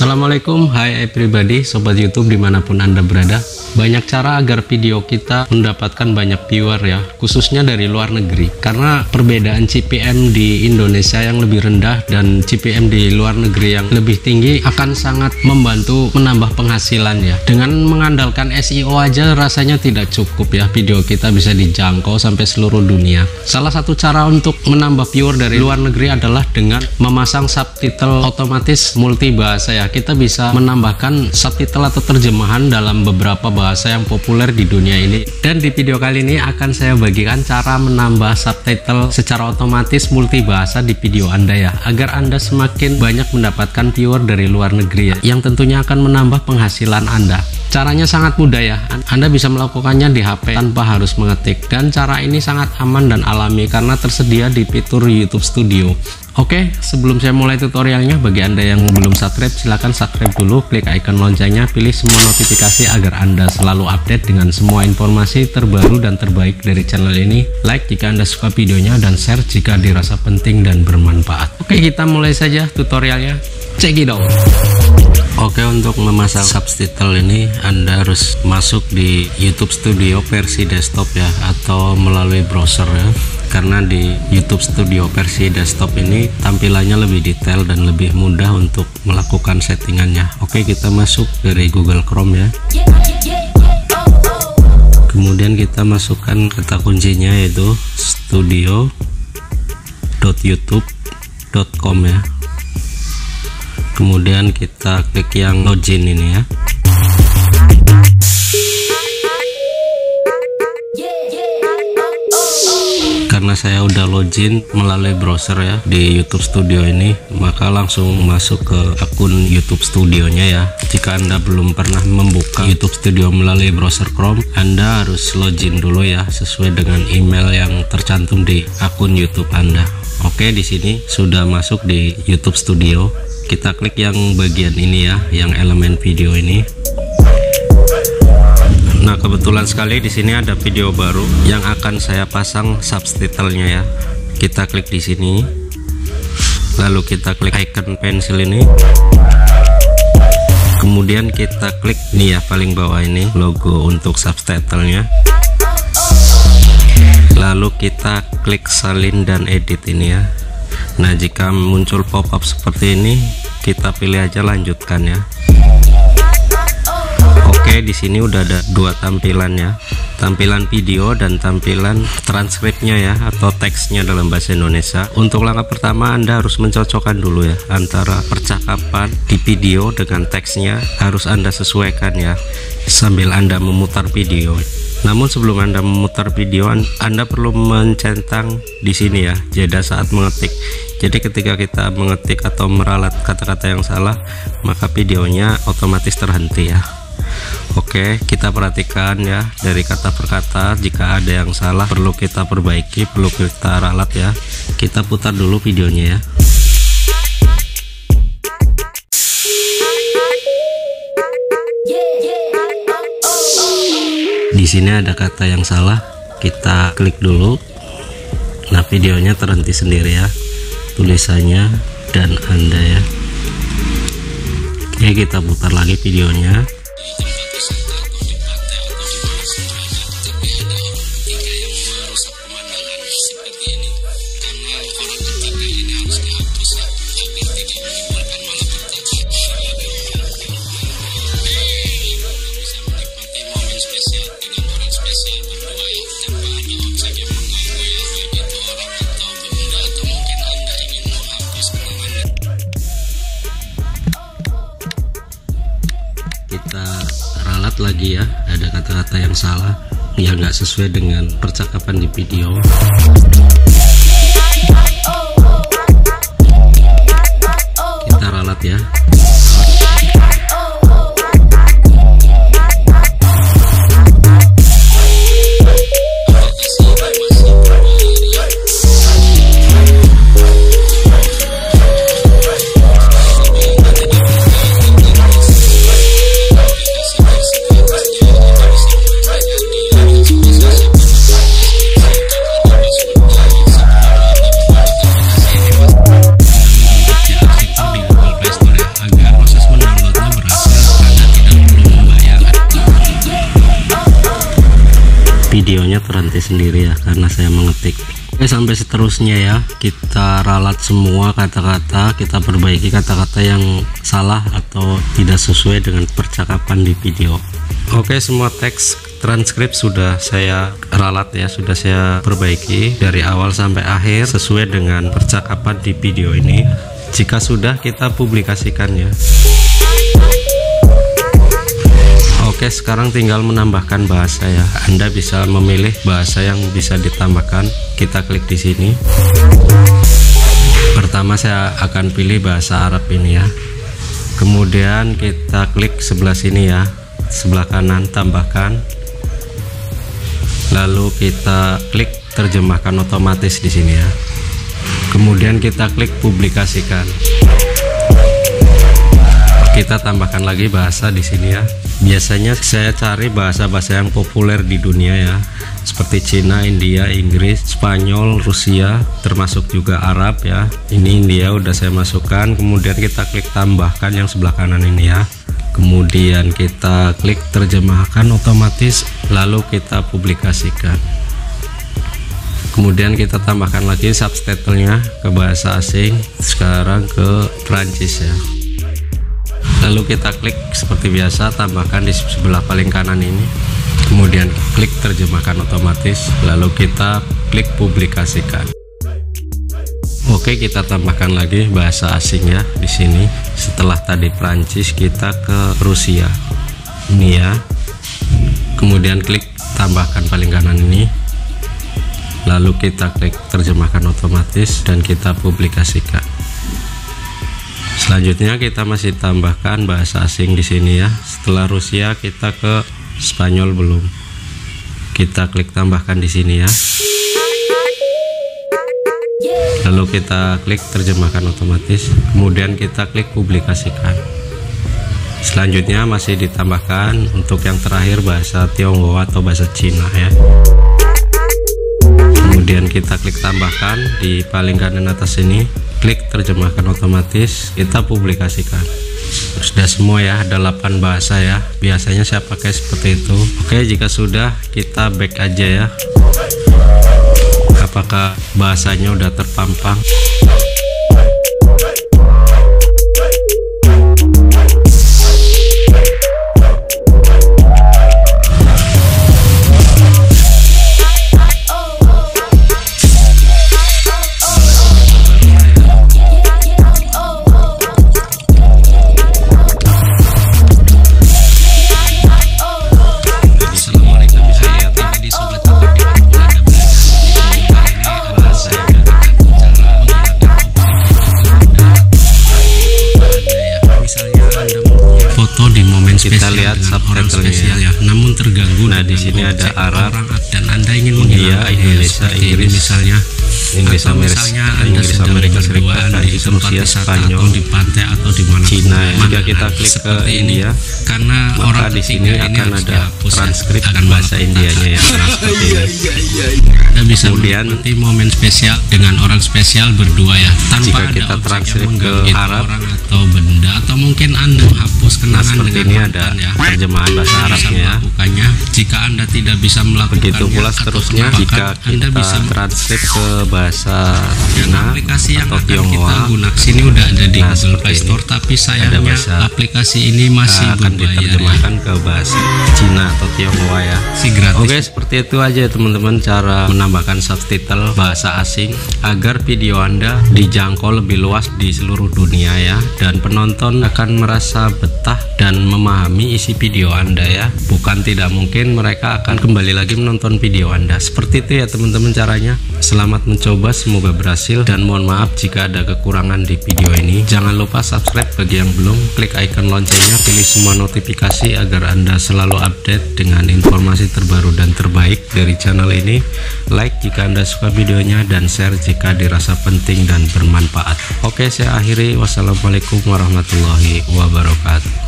Assalamualaikum, hi everybody, sobat YouTube dimanapun Anda berada. Banyak cara agar video kita mendapatkan banyak viewer ya, khususnya dari luar negeri. Karena perbedaan CPM di Indonesia yang lebih rendah dan CPM di luar negeri yang lebih tinggi akan sangat membantu menambah penghasilan ya. Dengan mengandalkan SEO aja rasanya tidak cukup ya, video kita bisa dijangkau sampai seluruh dunia. Salah satu cara untuk menambah viewer dari luar negeri adalah dengan memasang subtitle otomatis multi bahasa. Kita bisa menambahkan subtitle atau terjemahan dalam beberapa bahasa yang populer di dunia ini, dan di video kali ini akan saya bagikan cara menambah subtitle secara otomatis multi bahasa di video Anda ya, agar Anda semakin banyak mendapatkan viewer dari luar negeri ya, yang tentunya akan menambah penghasilan Anda. Caranya sangat mudah ya, Anda bisa melakukannya di HP tanpa harus mengetik, dan cara ini sangat aman dan alami karena tersedia di fitur YouTube Studio. Oke, sebelum saya mulai tutorialnya, bagi Anda yang belum subscribe silahkan subscribe dulu, klik icon loncengnya, pilih semua notifikasi agar Anda selalu update dengan semua informasi terbaru dan terbaik dari channel ini. Like jika Anda suka videonya dan share jika dirasa penting dan bermanfaat. Oke, kita mulai saja tutorialnya, cekidot. Oke, untuk memasang subtitle ini Anda harus masuk di YouTube Studio versi desktop ya, atau melalui browser ya, karena di YouTube Studio versi desktop ini tampilannya lebih detail dan lebih mudah untuk melakukan settingannya. Oke, kita masuk dari Google Chrome ya, kemudian kita masukkan kata kuncinya yaitu studio.youtube.com ya. Kemudian kita klik yang login ini ya. Karena saya udah login melalui browser ya di YouTube Studio ini, maka langsung masuk ke akun YouTube Studionya ya. Jika Anda belum pernah membuka YouTube Studio melalui browser Chrome, Anda harus login dulu ya sesuai dengan email yang tercantum di akun YouTube Anda. Oke, di sini sudah masuk di YouTube Studio. Kita klik yang bagian ini ya, yang elemen video ini. Nah, kebetulan sekali di sini ada video baru yang akan saya pasang subtitlenya ya. Kita klik di sini, lalu kita klik icon pensil ini, kemudian kita klik nih ya paling bawah ini logo untuk subtitlenya, lalu kita klik salin dan edit ini ya. Nah, jika muncul pop-up seperti ini, kita pilih aja lanjutkan ya. Oke, di sini udah ada dua tampilan ya, tampilan video dan tampilan transkripnya ya, atau teksnya dalam bahasa Indonesia. Untuk langkah pertama, Anda harus mencocokkan dulu ya antara percakapan di video dengan teksnya, harus Anda sesuaikan ya sambil Anda memutar video. Namun sebelum Anda memutar video, Anda perlu mencentang di sini ya jeda saat mengetik. Jadi ketika kita mengetik atau meralat kata-kata yang salah, maka videonya otomatis terhenti ya. Oke, kita perhatikan ya dari kata per kata, jika ada yang salah perlu kita perbaiki, perlu kita ralat ya. Kita putar dulu videonya ya. Di sini ada kata yang salah, kita klik dulu. Nah, videonya terhenti sendiri ya, tulisannya dan Anda ya. Oke, kita putar lagi videonya. Lagi ya, ada kata-kata yang salah yang nggak sesuai dengan percakapan di video. Kita ralat ya. sendiri ya, karena saya mengetik. Oke, sampai seterusnya ya, kita ralat semua kata-kata, kita perbaiki kata-kata yang salah atau tidak sesuai dengan percakapan di video. Oke, semua teks transkrip sudah saya ralat ya, sudah saya perbaiki dari awal sampai akhir sesuai dengan percakapan di video ini. Jika sudah, kita publikasikan ya. Oke, sekarang tinggal menambahkan bahasa ya. Anda bisa memilih bahasa yang bisa ditambahkan. Kita klik di sini. Pertama saya akan pilih bahasa Arab ini ya. Kemudian kita klik sebelah sini ya, sebelah kanan tambahkan. Lalu kita klik terjemahkan otomatis di sini ya. Kemudian kita klik publikasikan. Kita tambahkan lagi bahasa di sini ya. Biasanya saya cari bahasa-bahasa yang populer di dunia ya, seperti Cina, India, Inggris, Spanyol, Rusia, termasuk juga Arab ya. Ini India udah saya masukkan. Kemudian kita klik tambahkan yang sebelah kanan ini ya. Kemudian kita klik terjemahkan otomatis, lalu kita publikasikan. Kemudian kita tambahkan lagi subtitlenya ke bahasa asing, sekarang ke Prancis ya. Lalu kita klik seperti biasa, tambahkan di sebelah paling kanan ini. Kemudian klik terjemahkan otomatis, lalu kita klik publikasikan. Oke, kita tambahkan lagi bahasa asingnya di sini. Setelah tadi Prancis, kita ke Rusia ini ya. Kemudian klik tambahkan paling kanan ini, lalu kita klik terjemahkan otomatis dan kita publikasikan. Selanjutnya kita masih tambahkan bahasa asing di sini ya. Setelah Rusia, kita ke Spanyol belum. Kita klik tambahkan di sini ya. Lalu kita klik terjemahkan otomatis, kemudian kita klik publikasikan. Selanjutnya masih ditambahkan untuk yang terakhir bahasa Tionghoa atau bahasa Cina ya. Kemudian kita klik tambahkan di paling kanan atas ini, klik terjemahkan otomatis, kita publikasikan. Sudah semua ya, ada 8 bahasa ya. Biasanya saya pakai seperti itu. Oke, jika sudah, kita back aja ya. Apakah bahasanya udah terpampang? Kita lihat subtitlenya ya, namun terganggu. Nah, di sini ada Arab dan Anda ingin menghilangkan Indonesia, Inggris misalnya, Inggris Amerika Serikat, Rusia, Spanyol, di pantai atau di mana Cina. Jika kita klik ke India, karena orang di sini akan ada transkrip akan bahasa Indianya ya. Anda bisa menikmati momen spesial dengan orang spesial berdua ya, tanpa kita transkrip ke Arab atau benda, atau mungkin Anda hapus kenangan dengan ada ya, terjemahan bahasa Arabnya. Bukannya jika Anda tidak bisa melakukan begitu pula seterusnya, jika Anda bisa transkrip ke bahasa Cina atau Tionghoa. Sini udah ada di Google Play Store, tapi saya aplikasi ini masih akan diterjemahkan ya, ke bahasa Cina atau Tionghoa ya. Si gratis. Oke, seperti itu aja teman-teman cara menambahkan subtitle bahasa asing agar video Anda dijangkau lebih luas di seluruh dunia ya, dan penonton akan merasa betah dan memahami isi video Anda ya. Bukan tidak mungkin mereka akan kembali lagi menonton video Anda. Seperti itu ya teman-teman caranya. Selamat mencoba, semoga berhasil, dan mohon maaf jika ada kekurangan di video ini. Jangan lupa subscribe bagi yang belum, klik icon loncengnya, pilih semua notifikasi agar Anda selalu update dengan informasi terbaru dan terbaik dari channel ini. Like jika Anda suka videonya, dan share jika dirasa penting dan bermanfaat. Oke, saya akhiri. Wassalamualaikum warahmatullahi wabarakatuh.